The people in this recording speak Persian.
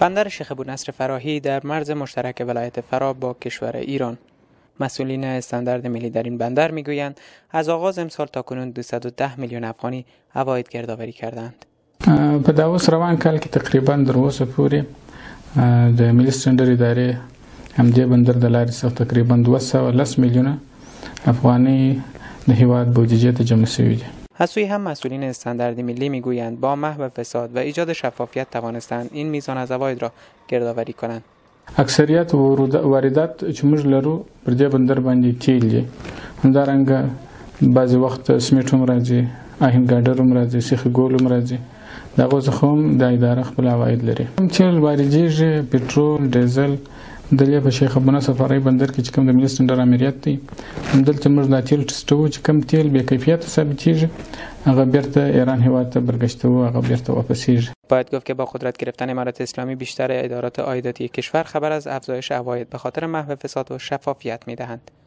بندر شیخ ابو نصر فراهی در مرز مشترک ولایت فرا با کشور ایران. مسئولین استاندارد ملی در این بندر میگویند از آغاز امسال تا کنون 210 میلیون افغانی عواید گردآوری کردند. په داوس روان کال کې تقریبا در اوسه پورې د ملي سټنډر ادارې همدې بندر د لارې څخه تقریبا 210 میلیونه افغانی د هیواد بودجه ته جمع شوي دي. از سوی هم مسئولین استاندارد ملی میگویند با محو فساد و ایجاد شفافیت توانستند این میزان از عواید را گردآوری کنند. اکثریت واردات چې موږ لرو پر دې بندر باندې تیل دي، همدارنګه بعضې وخت سمټ هم راځي، آهن ګاډر هم راځي، سیخ ګول هم راځي. د هغو څخه هم دا اداره خپل عواید لري. کوم تیل واردېږي، پټرول، ډیزل، دلته په شیخ ابو نصر فراهی بندر کې چې کوم د ملي سټنډر امریت دی، همدلته موږ دا تیل ټسټوو چې کوم تیل بې کیفیته ثابتېږي هغه بیرته ایران هیواد ته برګشتوو، هغه بیرته واپسېږي. باید گفت که با قدرت گرفتن امارت اسلامی بیشتر ادارات عایداتی کشور خبر از افزایش عواید به خاطر محو فساد و شفافیت میدهند.